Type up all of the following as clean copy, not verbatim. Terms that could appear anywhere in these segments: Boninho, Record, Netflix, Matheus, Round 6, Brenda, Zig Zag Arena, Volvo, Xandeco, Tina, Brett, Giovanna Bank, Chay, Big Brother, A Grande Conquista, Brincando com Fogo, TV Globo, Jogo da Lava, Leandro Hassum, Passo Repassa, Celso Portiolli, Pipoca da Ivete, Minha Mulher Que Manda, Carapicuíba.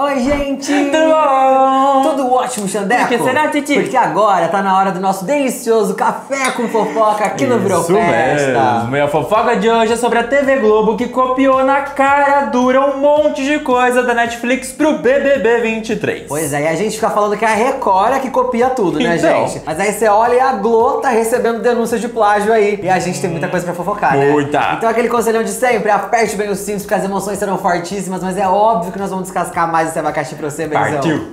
Oi, gente! Tudo bom? Tudo ótimo, Xandé? Porque será, Titi? Porque agora tá na hora do nosso delicioso café com fofoca aqui no Virou Festa. Mesmo. E a fofoca de hoje é sobre a TV Globo, que copiou na cara dura um monte de coisa da Netflix pro BBB 23. Pois é, e a gente fica falando que é a Record que copia tudo, né, então, gente? Mas aí você olha e a Globo tá recebendo denúncias de plágio aí. E a gente tem muita coisa pra fofocar, né? Muita! Então aquele conselhão de sempre, aperte bem os cintos, porque as emoções serão fortíssimas, mas é óbvio que nós vamos descascar mais esse abacaxi pra você, benzão. Partiu!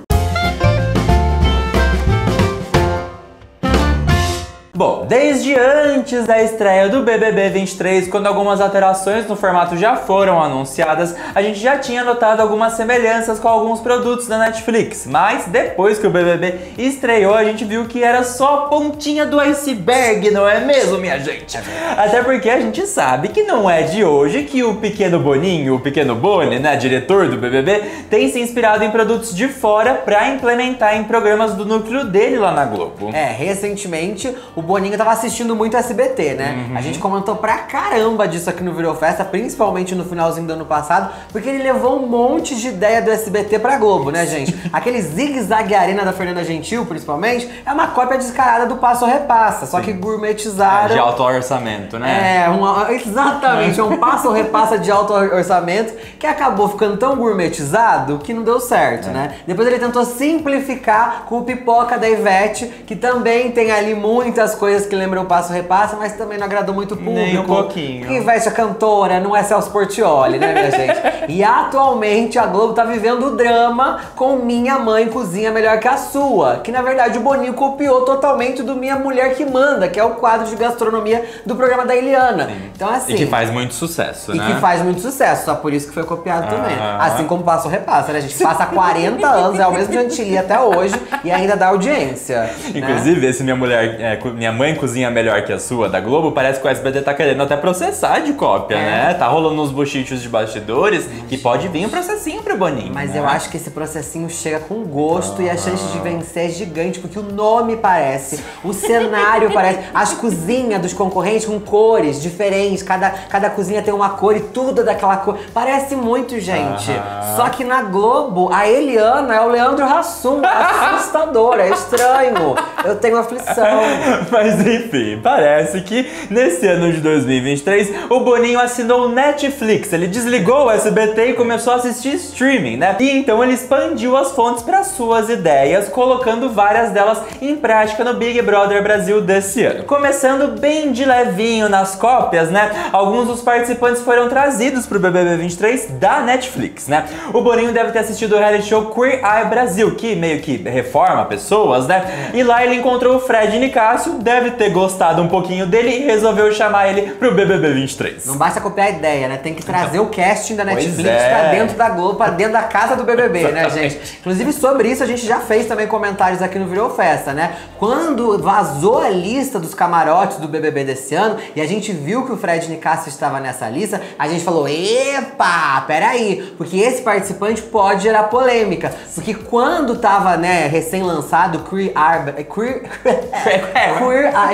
Bom, desde antes da estreia do BBB 23, quando algumas alterações no formato já foram anunciadas, a gente já tinha notado algumas semelhanças com alguns produtos da Netflix, mas depois que o BBB estreou, a gente viu que era só a pontinha do iceberg, não é mesmo, minha gente? Até porque a gente sabe que não é de hoje que o pequeno Boninho, o pequeno Boni, né, diretor do BBB, tem se inspirado em produtos de fora pra implementar em programas do núcleo dele lá na Globo. É, recentemente, o Boninho tava assistindo muito SBT, né? A gente comentou pra caramba disso aqui no Virou Festa, principalmente no finalzinho do ano passado, porque ele levou um monte de ideia do SBT pra Globo, né, gente? Aquele Zig Zag Arena da Fernanda Gentil, principalmente, é uma cópia descarada do Passo Repassa, só que gourmetizaram. É, de alto orçamento, né? É, exatamente, é um Passo Repassa de alto orçamento que acabou ficando tão gourmetizado que não deu certo, né? Depois ele tentou simplificar com o Pipoca da Ivete, que também tem ali muitas coisas que lembram o Passo Repassa, mas também não agradou muito o público. Nem um pouquinho. Porque Ivete é cantora, não é Celso Portiolli, né, minha gente? E atualmente a Globo tá vivendo o drama com Minha Mãe Cozinha Melhor Que a Sua, que na verdade o Boninho copiou totalmente do Minha Mulher Que Manda, que é o quadro de gastronomia do programa da Eliana. Sim. Então assim... E que faz muito sucesso, né? E que faz muito sucesso, só por isso que foi copiado também. Assim como Passo Repassa, né? A gente passa 40 anos, é o mesmo de Antili até hoje, e ainda dá audiência. Inclusive, né? Esse Minha Mãe Cozinha Melhor Que a Sua, da Globo, parece que o SBT tá querendo até processar de cópia, né? Tá rolando uns bochichos de bastidores que pode vir um processinho pro Boninho. Mas eu acho que esse processinho chega com gosto e a chance de vencer é gigante, porque o nome parece, o cenário parece, as cozinhas dos concorrentes com cores diferentes, cada cozinha tem uma cor e tudo daquela cor. Parece muito, gente. Só que na Globo, a Eliana é o Leandro Hassum, assustador, é estranho. Eu tenho aflição. Mas enfim, parece que nesse ano de 2023 o Boninho assinou o Netflix, ele desligou o SBT e começou a assistir streaming, né? E então ele expandiu as fontes para suas ideias, colocando várias delas em prática no Big Brother Brasil desse ano. Começando bem de levinho nas cópias, né? Alguns dos participantes foram trazidos pro BBB 23 da Netflix, né? O Boninho deve ter assistido o reality show Queer Eye Brasil, que meio que reforma pessoas, né? E lá ele encontrou o Fred Nicácio, deve ter gostado um pouquinho dele e resolveu chamar ele pro BBB 23. Não basta copiar a ideia, né? Tem que trazer o casting da Netflix pra dentro da Globo, pra dentro da casa do BBB, né, gente? Inclusive sobre isso a gente já fez também comentários aqui no Virou Festa, né? Quando vazou a lista dos camarotes do BBB desse ano e a gente viu que o Fred Nicácio estava nessa lista, a gente falou, epa, peraí, porque esse participante pode gerar polêmica. Porque quando tava, né, recém-lançado, Queer Eye,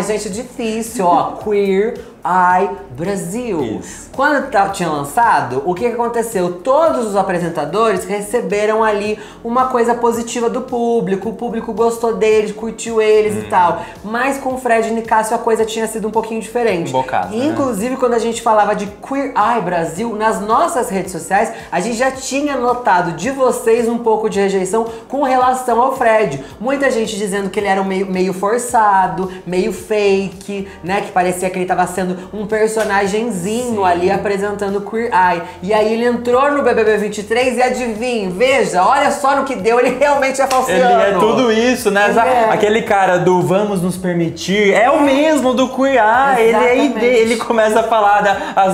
gente, é difícil, ó. Queer Eye Brasil. Isso. Quando tinha lançado, o que aconteceu? Todos os apresentadores receberam ali uma coisa positiva do público, o público gostou deles, curtiu eles e tal. Mas com o Fred Nicácio a coisa tinha sido um pouquinho diferente. Um bocado, inclusive, né? Quando a gente falava de Queer Eye Brasil, nas nossas redes sociais, a gente já tinha notado de vocês um pouco de rejeição com relação ao Fred. Muita gente dizendo que ele era meio forçado, meio fake, né? Que parecia que ele tava sendo um personagemzinho ali apresentando Queer Eye. E aí ele entrou no BBB 23 e adivinha, veja, olha só no que deu, ele realmente é falciano. Ele é tudo isso, né? Aquele cara do vamos nos permitir, é o mesmo do Queer Eye. Exatamente. Ele começa a falar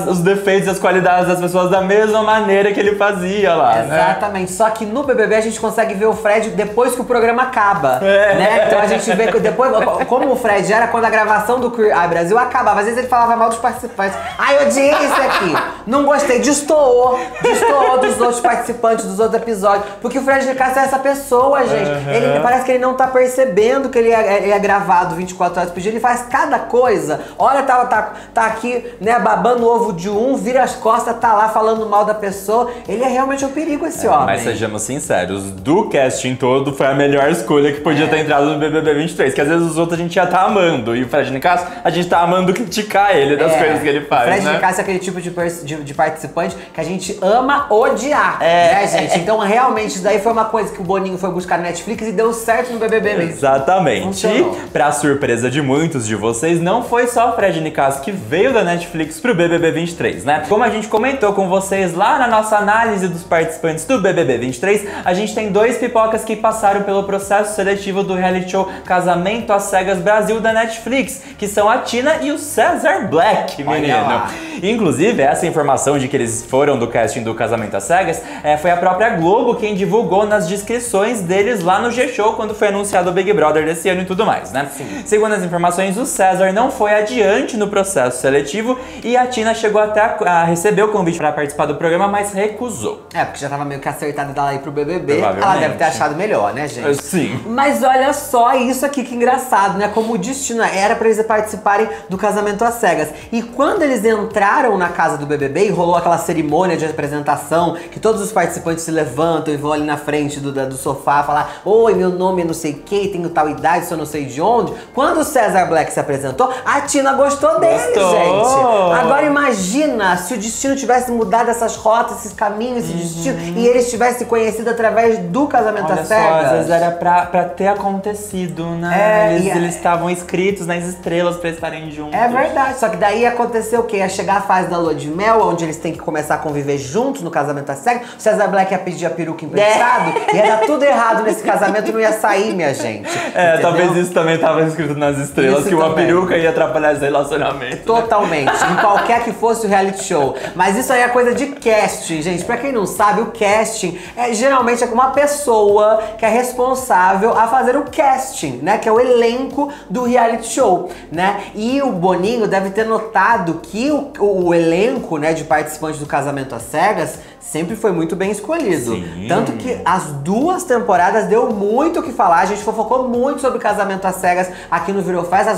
os defeitos e as qualidades das pessoas da mesma maneira que ele fazia lá, exatamente, né? Só que no BBB a gente consegue ver o Fred depois que o programa acaba, né? Então a gente vê que depois, como o Fred era quando a gravação do Queer Eye Brasil acabava, às vezes ele falava falava mal dos participantes. Ai, eu odiei isso aqui. Não gostei. Destoou. Destoou dos outros participantes, dos outros episódios. Porque o Fred Nicácio é essa pessoa, gente. Uhum. Ele parece que ele não tá percebendo que ele é gravado 24 horas por dia. Ele faz cada coisa. Olha, tá aqui, né, babando o ovo de um, vira as costas, tá lá falando mal da pessoa. Ele é realmente um perigo, esse homem. Mas sejamos sinceros, do casting todo foi a melhor escolha que podia ter entrado no BBB 23. Que às vezes os outros a gente já tá amando. E o Fred Nicácio, a gente tá amando criticar ele das coisas que ele faz, Fred Nicácio é aquele tipo de participante que a gente ama odiar, né, gente? Então, realmente, isso daí foi uma coisa que o Boninho foi buscar na Netflix e deu certo no BBB mesmo. Exatamente. Funcionou. E, pra surpresa de muitos de vocês, não foi só o Fred Nicácio que veio da Netflix pro BBB 23, né? Como a gente comentou com vocês lá na nossa análise dos participantes do BBB 23, a gente tem dois pipocas que passaram pelo processo seletivo do reality show Casamento às Cegas Brasil da Netflix, que são a Tina e o César Black, menino. Inclusive, essa informação de que eles foram do casting do Casamento às Cegas foi a própria Globo quem divulgou nas descrições deles lá no G-Show quando foi anunciado o Big Brother desse ano e tudo mais, né? Sim. Segundo as informações, o César não foi adiante no processo seletivo e a Tina chegou até a receber o convite para participar do programa, mas recusou. É, porque já tava meio que acertada dela ir pro BBB. Ela deve ter achado melhor, né, gente? Sim. Mas olha só isso aqui, que engraçado, né? Como o destino era pra eles participarem do Casamento às Cegas. E quando eles entraram na casa do BBB e rolou aquela cerimônia de apresentação, que todos os participantes se levantam e vão ali na frente do sofá falar: oi, meu nome é não sei quem, tenho tal idade, só não sei de onde. Quando o César Black se apresentou, a Tina gostou dele, gente. Agora imagina se o destino tivesse mudado essas rotas, esses caminhos, esse destino, e eles tivessem se conhecido através do Casamento às Cegas. Olha só, às vezes era pra ter acontecido, né? Eles estavam inscritos nas estrelas pra estarem juntos. É verdade, só que daí aconteceu o quê? Ia chegar a fase da lua de mel, onde eles têm que começar a conviver juntos no Casamento às Cegas. O César Black ia pedir a peruca emprestada, ia dar tudo errado nesse casamento, não ia sair, minha gente. É, entendeu? Talvez isso também tava escrito nas estrelas, isso que uma peruca ia atrapalhar esse relacionamento. Totalmente, em qualquer que fosse o reality show. Mas isso aí é coisa de casting, gente. Pra quem não sabe, o casting geralmente é com uma pessoa que é responsável a fazer o casting, né? Que é o elenco do reality show, né? E o Boninho deve ter notado que o elenco, né, de participantes do Casamento às Cegas sempre foi muito bem escolhido. Sim. Tanto que as duas temporadas deu muito o que falar. A gente fofocou muito sobre Casamento às Cegas aqui no Virou Festa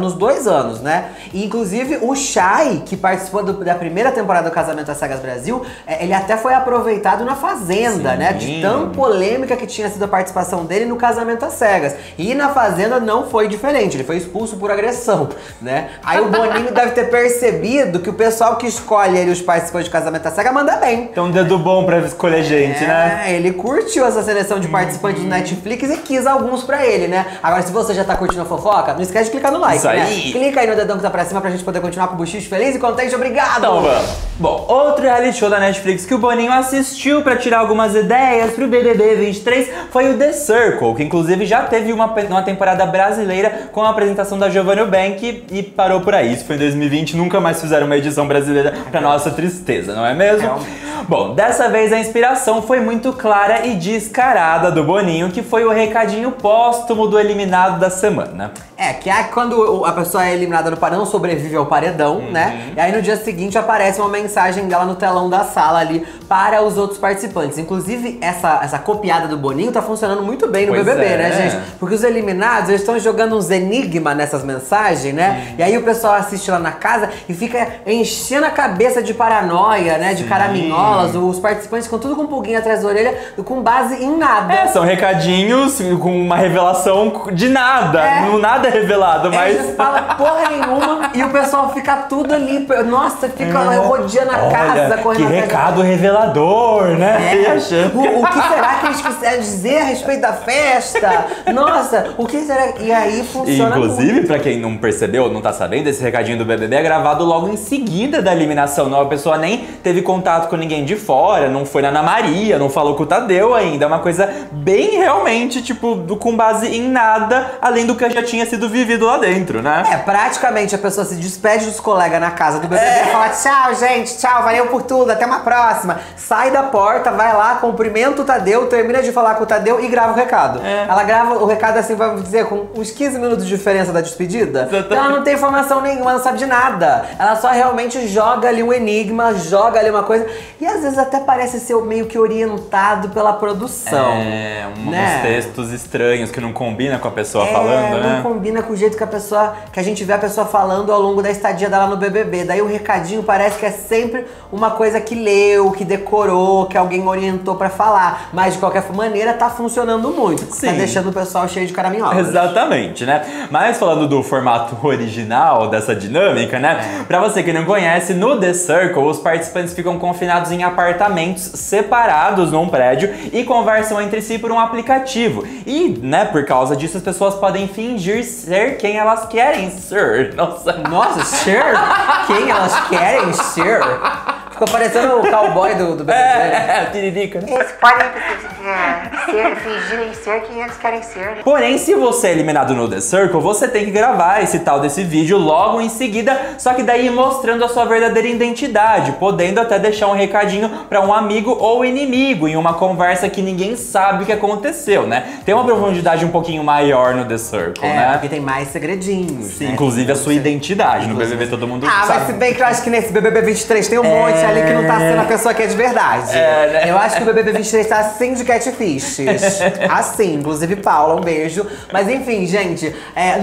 nos 2 anos, né? E, inclusive, o Chay, que participou da primeira temporada do Casamento às Cegas Brasil, ele até foi aproveitado na Fazenda, sim, né? De tão polêmica que tinha sido a participação dele no Casamento às Cegas. E na Fazenda não foi diferente, ele foi expulso por agressão, né? Aí o Boninho deve ter percebido que o pessoal que escolhe ele, os participantes de Casamento às Cegas, manda bem. Então, dedo bom pra escolher gente, né? É, ele curtiu essa seleção de participantes do Netflix e quis alguns pra ele, né? Agora, se você já tá curtindo a fofoca, não esquece de clicar no like, isso né? Aí. Clica aí no dedão que tá pra cima pra gente poder continuar com o buchicho feliz e contente. Obrigado! Então, vamos. Bom, outro reality show da Netflix que o Boninho assistiu pra tirar algumas ideias pro BBB 23 foi o The Circle, que inclusive já teve uma temporada brasileira com a apresentação da Giovanna Bank e parou por aí. Isso foi em 2020, nunca mais fizeram uma edição brasileira pra nossa tristeza, não é mesmo? Bom, dessa vez a inspiração foi muito clara e descarada do Boninho, que foi o recadinho póstumo do eliminado da semana. É, que é quando a pessoa é eliminada no paredão, sobrevive ao paredão, né? E aí no dia seguinte aparece uma mensagem dela no telão da sala ali para os outros participantes. Inclusive, essa copiada do Boninho tá funcionando muito bem no BBB, né, gente? Porque os eliminados, eles estão jogando uns enigmas nessas mensagens, né? E aí o pessoal assiste lá na casa e fica enchendo a cabeça de paranoia, né? De caraminhola. Os participantes ficam tudo com um pulguinho atrás da orelha, com base em nada. É, são recadinhos com uma revelação de nada. Não, nada é revelado, mas... Eles falam porra nenhuma e o pessoal fica tudo ali. Nossa, fica rodeando a casa. Correndo que recado da... revelador, né? O que será que eles quiserem dizer a respeito da festa? Nossa, o que será... E aí funciona inclusive, muito. Pra quem não percebeu, não tá sabendo, esse recadinho do BBB é gravado logo em seguida da eliminação. Não, a pessoa nem teve contato com ninguém de fora, não foi na Ana Maria, não falou com o Tadeu ainda. É uma coisa bem realmente, tipo, com base em nada, além do que já tinha sido vivido lá dentro, né? É, praticamente a pessoa se despede dos colegas na casa do BBB e fala: tchau, gente, tchau, valeu por tudo, até uma próxima. sai da porta, vai lá, cumprimenta o Tadeu, termina de falar com o Tadeu e grava o recado. É. Ela grava o recado assim, vai dizer, com uns 15 minutos de diferença da despedida. Exatamente. Ela não tem informação nenhuma, não sabe de nada. Ela só realmente joga ali um enigma, joga ali uma coisa. E às vezes até parece ser meio que orientado pela produção. É, uns textos estranhos que não combina com a pessoa falando, né? Não combina com o jeito que a pessoa, que a gente vê a pessoa falando ao longo da estadia dela no BBB. Daí o recadinho parece que é sempre uma coisa que leu, que decorou, que alguém orientou pra falar. Mas de qualquer maneira tá funcionando muito. Sim. Tá deixando o pessoal cheio de caraminholas. Exatamente, né? Mas falando do formato original, dessa dinâmica, né? Pra você que não conhece, no The Circle, os participantes ficam confinados em apartamentos separados num prédio e conversam entre si por um aplicativo. E, né, por causa disso as pessoas podem fingir ser quem elas querem ser. Nossa, nossa, ser? Quem elas querem ser? Ficou parecendo o cowboy do BBB. É, Tiririca. Eles podem fingirem ser quem eles querem ser. Porém, se você é eliminado no The Circle, você tem que gravar esse tal desse vídeo logo em seguida, só que daí mostrando a sua verdadeira identidade, podendo até deixar um recadinho pra um amigo ou inimigo em uma conversa que ninguém sabe o que aconteceu, né? Tem uma profundidade um pouquinho maior no The Circle, né? Porque tem mais segredinhos, sim, né? Inclusive a sua identidade. No BBB todo mundo sabe. Ah, mas se bem que eu acho que nesse BBB 23 tem um monte ali que não tá sendo a pessoa que é de verdade. É, né? Eu acho que o BBB 23 tá assim de catfishes. Assim, inclusive Paula, um beijo. Mas enfim, gente,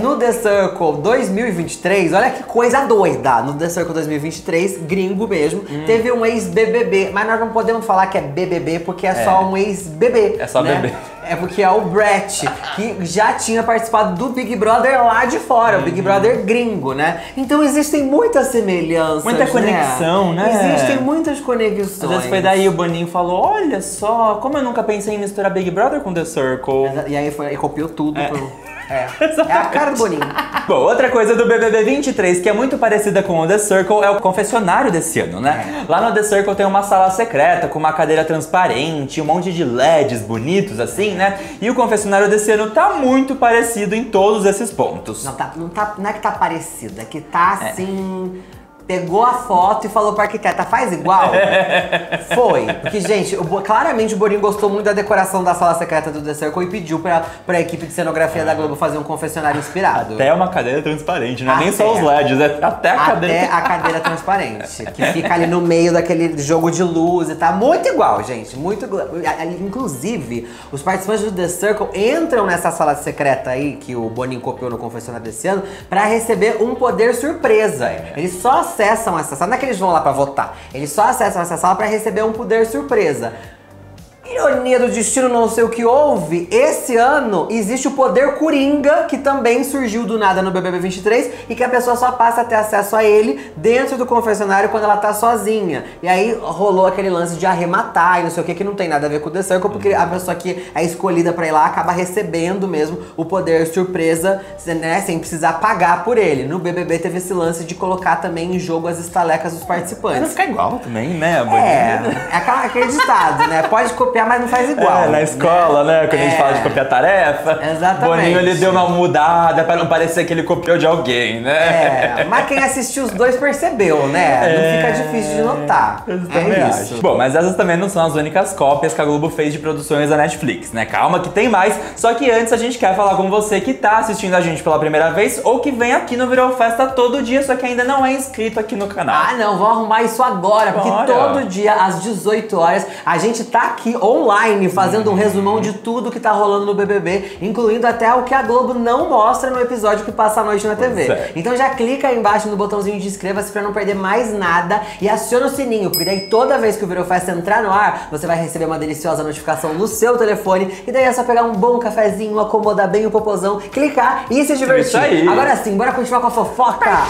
no The Circle 2023, olha que coisa doida. No The Circle 2023, gringo mesmo, teve um ex-BBB. Mas nós não podemos falar que é BBB, porque é só um ex-bebê. É só, né? Bebê. É porque é o Brett, que já tinha participado do Big Brother lá de fora, o Big Brother gringo, né? Então existem muitas semelhanças, muita conexão, né? Existem muitas conexões. Às vezes foi daí o Boninho falou, olha só, como eu nunca pensei em misturar Big Brother com The Circle. E aí foi, copiou tudo pro... É a cara do Boninho. Bom, outra coisa do BBB 23 que é muito parecida com o The Circle é o confessionário desse ano, né? Lá no The Circle tem uma sala secreta com uma cadeira transparente, um monte de LEDs bonitos assim, né? E o confessionário desse ano tá muito parecido em todos esses pontos. Não é que tá parecido, é que tá assim... Pegou a foto e falou pra arquiteta, faz igual? Foi. Porque, gente, claramente o Boninho gostou muito da decoração da sala secreta do The Circle e pediu pra equipe de cenografia da Globo fazer um confessionário inspirado. Até uma cadeira transparente, não é nem só os LEDs, é até a cadeira. Até a cadeira transparente, que fica ali no meio daquele jogo de luz e tá muito igual, gente. Muito igual. Inclusive, os participantes do The Circle entram nessa sala secreta aí, que o Boninho copiou no confessionário desse ano, pra receber um poder surpresa. Eles só acessam essa sala, não é que eles vão lá pra votar, eles só acessam essa sala pra receber um poder surpresa. Ironia do destino, não sei o que houve, esse ano existe o poder Coringa, que também surgiu do nada no BBB 23 e que a pessoa só passa a ter acesso a ele dentro do confessionário quando ela tá sozinha. E aí rolou aquele lance de arrematar e não sei o que não tem nada a ver com o The Circle, porque a pessoa que é escolhida pra ir lá acaba recebendo mesmo o poder surpresa, né, sem precisar pagar por ele. No BBB teve esse lance de colocar também em jogo as estalecas dos participantes. Mas fica igual também, né? É acreditado, né? Pode copiar, mas não faz igual. Na escola, né? Quando a gente fala de copiar tarefa. Exatamente. Boninho, ele deu uma mudada pra não parecer que ele copiou de alguém, né? Mas quem assistiu os dois percebeu, né? Não fica difícil de notar. Isso. Bom, mas essas também não são as únicas cópias que a Globo fez de produções da Netflix, né? Calma que tem mais. Só que antes a gente quer falar com você que tá assistindo a gente pela primeira vez ou que vem aqui no Virou Festa todo dia, só que ainda não é inscrito aqui no canal. Ah, não. Vão arrumar isso agora, porque todo dia, às 18 horas, a gente tá aqui online, fazendo um resumão de tudo que tá rolando no BBB, incluindo até o que a Globo não mostra no episódio que passa a noite na TV. Então já clica aí embaixo no botãozinho de inscreva-se pra não perder mais nada e aciona o sininho, porque daí toda vez que o Virou Festa entrar no ar, você vai receber uma deliciosa notificação no seu telefone e daí é só pegar um bom cafezinho, acomodar bem o popozão, clicar e se divertir. Agora sim, bora continuar com a fofoca!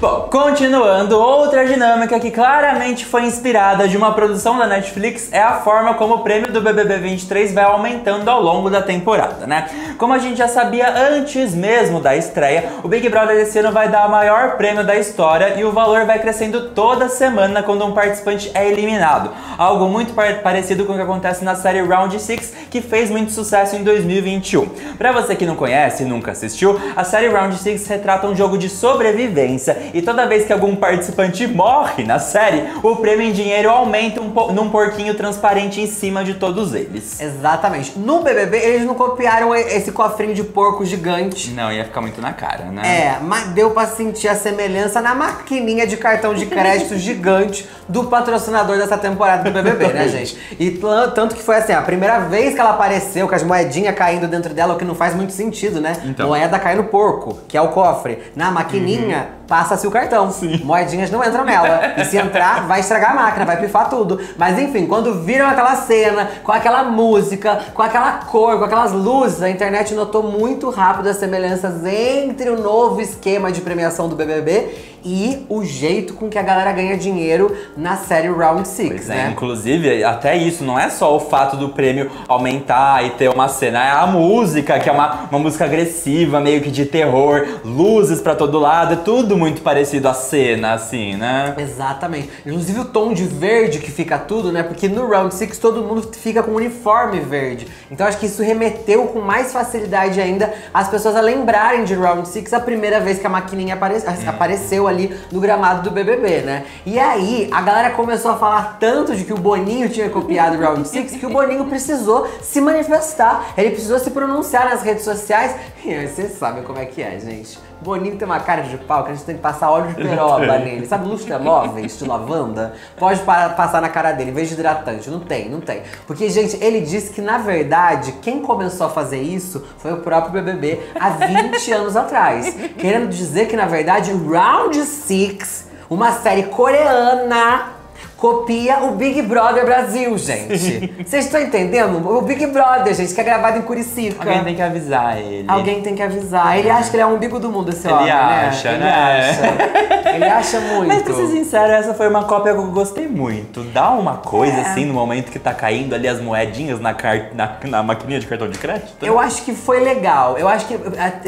Bom, continuando, outra dinâmica que claramente foi inspirada de uma produção da Netflix é a forma como o prêmio do BBB 23 vai aumentando ao longo da temporada, né? Como a gente já sabia antes mesmo da estreia, o Big Brother desse ano vai dar o maior prêmio da história e o valor vai crescendo toda semana quando um participante é eliminado. Algo muito parecido com o que acontece na série Round 6, que fez muito sucesso em 2021. Pra você que não conhece e nunca assistiu, a série Round 6 retrata um jogo de sobrevivência e toda vez que algum participante morre na série, o prêmio em dinheiro aumenta num porquinho transparente em cima de todos eles. Exatamente. No BBB, eles não copiaram esse cofrinho de porco gigante. Não, ia ficar muito na cara, né? É, mas deu pra sentir a semelhança na maquininha de cartão de crédito gigante do patrocinador dessa temporada do BBB, né, gente? E tanto que foi assim, a primeira vez que ela apareceu, com as moedinhas caindo dentro dela, o que não faz muito sentido, né? Então. Moeda cai no porco, que é o cofre. Na maquininha, passa-se o cartão. Sim. Moedinhas não entram nela. E se entrar, vai estragar a máquina, vai pifar tudo. Mas enfim, quando viram aquela cena, com aquela música, com aquela cor, com aquelas luzes, a internet notou muito rápido as semelhanças entre o novo esquema de premiação do BBB e o jeito com que a galera ganha dinheiro na série Round 6, pois né? É, inclusive, até isso, não é só o fato do prêmio aumentar e ter uma cena, é a música, que é uma música agressiva, meio que de terror, luzes pra todo lado, é tudo muito parecido à cena, assim, né? Exatamente. Inclusive o tom de verde que fica tudo, né? Porque no Round 6 todo mundo fica com um uniforme verde. Então acho que isso remeteu com mais facilidade ainda as pessoas a lembrarem de Round 6 a primeira vez que a maquininha apareceu ali no gramado do BBB, né? E aí, a galera começou a falar tanto de que o Boninho tinha copiado o Round 6 que o Boninho precisou se manifestar, ele precisou se pronunciar nas redes sociais. E aí, vocês sabem como é que é, gente. Boninho tem uma cara de pau que a gente tem que passar óleo de peroba nele. Sabe lustramóveis de lavanda? Pode passar na cara dele, em vez de hidratante. Não tem, não tem. Porque, gente, ele disse que, na verdade, quem começou a fazer isso foi o próprio BBB há 20 anos atrás. Querendo dizer que, na verdade, Round 6, uma série coreana, copia o Big Brother Brasil, gente. Vocês estão entendendo? O Big Brother, gente, que é gravado em Curicica. Alguém tem que avisar ele. Alguém tem que avisar. É. Ele acha que ele é o umbigo do mundo, esse ele homem, acha, né? Ele acha. Ele acha muito. Mas pra ser sincero, essa foi uma cópia que eu gostei muito. Dá uma coisa assim, no momento que tá caindo ali as moedinhas na maquininha de cartão de crédito. Eu acho que foi legal. Eu acho que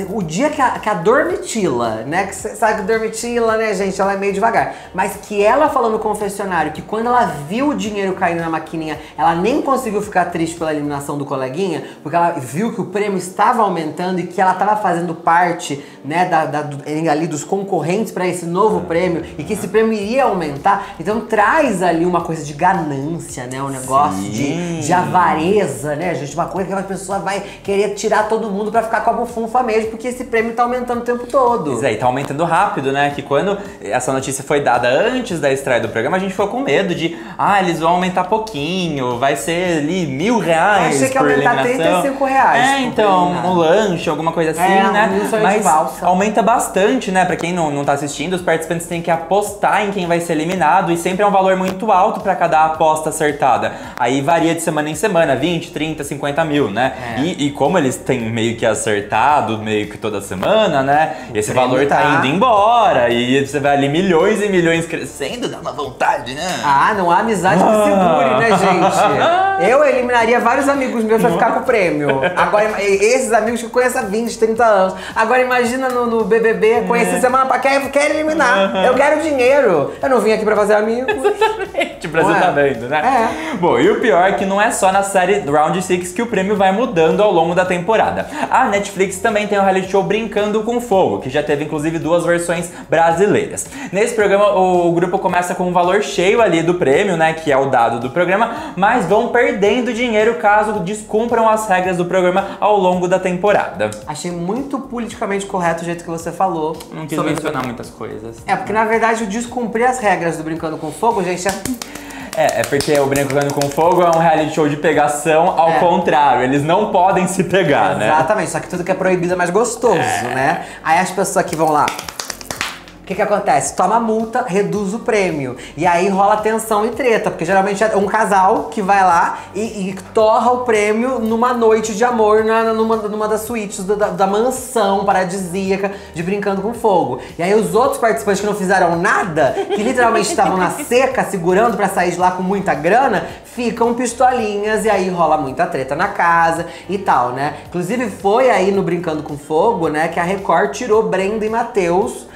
o dia que a Dormitila, né? Que sabe que Dormitila, né, gente? Ela é meio devagar. Mas que ela falou no confessionário que quando ela viu o dinheiro caindo na maquininha, ela nem conseguiu ficar triste pela eliminação do coleguinha, porque ela viu que o prêmio estava aumentando e que ela estava fazendo parte, né, ali dos concorrentes para esse novo prêmio e que esse prêmio iria aumentar. Então traz ali uma coisa de ganância, né, um negócio de avareza, né, gente, uma coisa que a pessoa vai querer tirar todo mundo para ficar com a bufunfa mesmo, porque esse prêmio tá aumentando o tempo todo. Pois é, e tá aumentando rápido, né, que quando essa notícia foi dada antes da estreia do programa, a gente ficou com medo de, eles vão aumentar pouquinho, vai ser ali R$1.000 por eliminação. Achei que aumentar R$35. É, então, um lanche, alguma coisa assim, né? Mas aumenta bastante, né? Pra quem não tá assistindo, os participantes têm que apostar em quem vai ser eliminado e sempre é um valor muito alto pra cada aposta acertada. Aí varia de semana em semana, 20, 30, 50 mil, né? É. E como eles têm meio que acertado, meio que toda semana, né? Esse valor tá indo embora e você vai ali milhões e milhões crescendo, dá uma vontade, né? Ah, não há amizade que segure, né, gente? Eu eliminaria vários amigos meus pra ficar com o prêmio. Agora, esses amigos que eu conheço há 20, 30 anos. Agora imagina no BBB, conhecer semana pra cá, eu quero eliminar. Eu quero dinheiro. Eu não vim aqui pra fazer amigos. Exatamente, o Brasil tá vendo, né? É. Bom, e o pior é que não é só na série Round 6 que o prêmio vai mudando ao longo da temporada. A Netflix também tem o reality show Brincando com Fogo, que já teve inclusive duas versões brasileiras. Nesse programa, o grupo começa com um valor cheio ali do prêmio, né, que é o dado do programa, mas vão perdendo dinheiro caso descumpram as regras do programa ao longo da temporada. Achei muito politicamente correto o jeito que você falou. Não quis mencionar muitas coisas. É, porque na verdade o descumprir as regras do Brincando com Fogo, gente, é porque o Brincando com Fogo é um reality show de pegação, ao contrário, eles não podem se pegar, né? Exatamente, só que tudo que é proibido é mais gostoso, né? Aí as pessoas que vão lá que acontece? Toma multa, reduz o prêmio. E aí rola tensão e treta, porque geralmente é um casal que vai lá e torra o prêmio numa noite de amor numa das suítes da mansão paradisíaca de Brincando com Fogo. E aí os outros participantes que não fizeram nada, que literalmente estavam na seca, segurando pra sair de lá com muita grana, ficam pistolinhas e aí rola muita treta na casa e tal, né? Inclusive foi aí no Brincando com Fogo, né, que a Record tirou Brenda e Matheus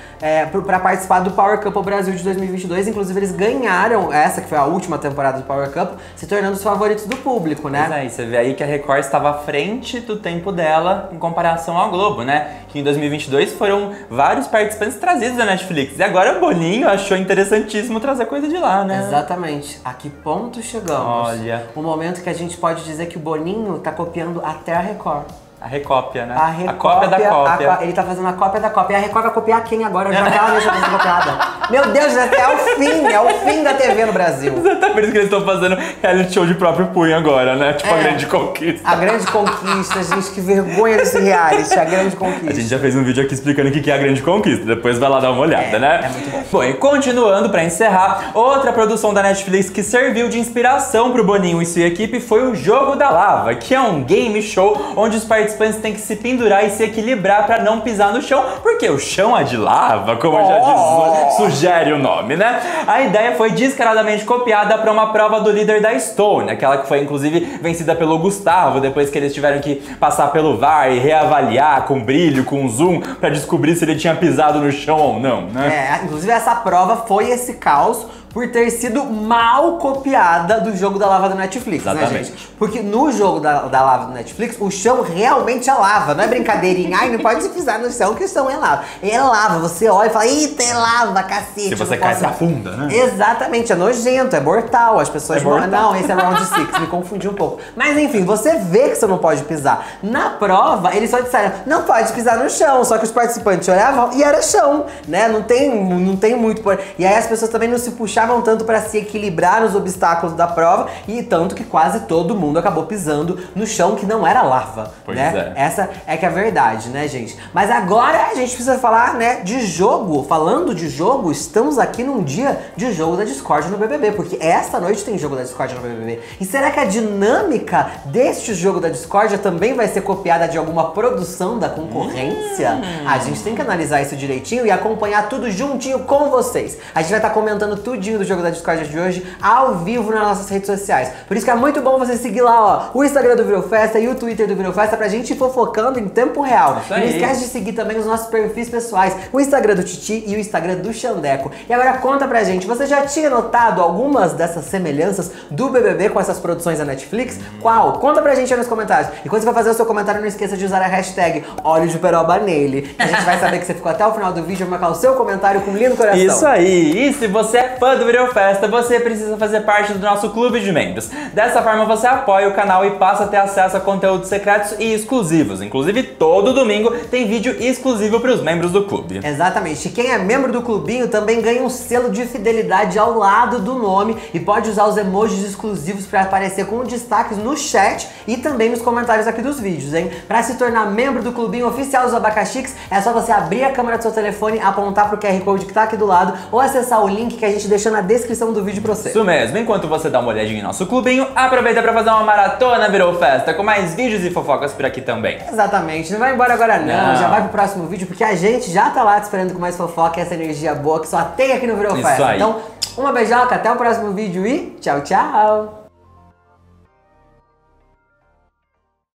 pra participar do Power Couple Brasil de 2022. Inclusive, eles ganharam essa, que foi a última temporada do Power Couple, se tornando os favoritos do público, né? Mas aí, você vê aí que a Record estava à frente do tempo dela em comparação ao Globo, né? Que em 2022 foram vários participantes trazidos da Netflix. E agora o Boninho achou interessantíssimo trazer coisa de lá, né? Exatamente. A que ponto chegamos? Olha. O momento que a gente pode dizer que o Boninho tá copiando até a Record. A recópia, né? A cópia da cópia. Ele tá fazendo a cópia da cópia. E a Record vai copiar quem agora? Já que ela deixa de ser copiada. Meu Deus, é o fim da TV no Brasil. Exatamente, por isso que eles estão fazendo reality show de próprio punho agora, né? Tipo A Grande Conquista. A Grande Conquista, gente, que vergonha desse reality. A Grande Conquista. A gente já fez um vídeo aqui explicando o que é A Grande Conquista. Depois vai lá dar uma olhada, né? É muito bom. Bom, e continuando, pra encerrar, outra produção da Netflix que serviu de inspiração pro Boninho e sua equipe foi o Jogo da Lava, que é um game show onde os participantes têm que se pendurar e se equilibrar pra não pisar no chão, porque o chão é de lava, como já sugere o nome, né? A ideia foi descaradamente copiada pra uma prova do líder da Stone, aquela que foi inclusive vencida pelo Gustavo, depois que eles tiveram que passar pelo VAR e reavaliar com brilho, com zoom, pra descobrir se ele tinha pisado no chão ou não, né? É, inclusive essa prova foi esse caos por ter sido mal copiada do Jogo da Lava do Netflix, né, gente? Porque no Jogo da Lava do Netflix, o chão realmente é lava, não é brincadeirinha. Ai, não pode pisar no chão que o chão é lava. É lava, você olha e fala, eita, é lava, cacete. Se você cai, se afunda, né? Exatamente, é nojento, é mortal. As pessoas morrem. Não, esse é Round 6, me confundi um pouco. Mas enfim, você vê que você não pode pisar. Na prova, eles só disseram, não pode pisar no chão, só que os participantes olhavam e era chão, né? Não tem muito por... E aí as pessoas também não se puxaram tanto para se equilibrar nos obstáculos da prova, e tanto que quase todo mundo acabou pisando no chão que não era lava, né? Essa é que é a verdade, né, gente? Mas agora a gente precisa falar, né, de jogo. Falando de jogo, estamos aqui num dia de jogo da discórdia no BBB, porque esta noite tem jogo da discórdia no BBB. E será que a dinâmica deste jogo da discórdia também vai ser copiada de alguma produção da concorrência? A gente tem que analisar isso direitinho e acompanhar tudo juntinho com vocês. A gente vai estar comentando tudinho do Jogo da Discórdia de hoje, ao vivo nas nossas redes sociais. Por isso que é muito bom você seguir lá, ó, o Instagram do Virou Festa e o Twitter do Virou Festa, pra gente ir fofocando em tempo real. E não esquece de seguir também os nossos perfis pessoais, o Instagram do Titi e o Instagram do Xandeco. E agora conta pra gente, você já tinha notado algumas dessas semelhanças do BBB com essas produções da Netflix? Qual? Conta pra gente aí nos comentários. E quando você vai fazer o seu comentário, não esqueça de usar a hashtag Óleo de Peroba Nele. A gente vai saber que você ficou até o final do vídeo, vai marcar o seu comentário com um lindo coração. Isso aí! E se você é fã do Virou Festa, você precisa fazer parte do nosso clube de membros. Dessa forma, você apoia o canal e passa a ter acesso a conteúdos secretos e exclusivos. Inclusive, todo domingo tem vídeo exclusivo para os membros do clube. Exatamente. E quem é membro do clubinho também ganha um selo de fidelidade ao lado do nome e pode usar os emojis exclusivos para aparecer com destaques no chat e também nos comentários aqui dos vídeos, hein? Para se tornar membro do clubinho oficial dos Abacaxix, é só você abrir a câmera do seu telefone, apontar para o QR Code que tá aqui do lado ou acessar o link que a gente deixou na descrição do vídeo pra você. Isso mesmo, enquanto você dá uma olhadinha em nosso clubinho, aproveita pra fazer uma maratona Virou Festa, com mais vídeos e fofocas por aqui também. Exatamente, não vai embora agora não, já vai pro próximo vídeo, porque a gente já tá lá te esperando com mais fofoca e essa energia boa que só tem aqui no Virou Festa. Então, uma beijoca, até o próximo vídeo e tchau, tchau!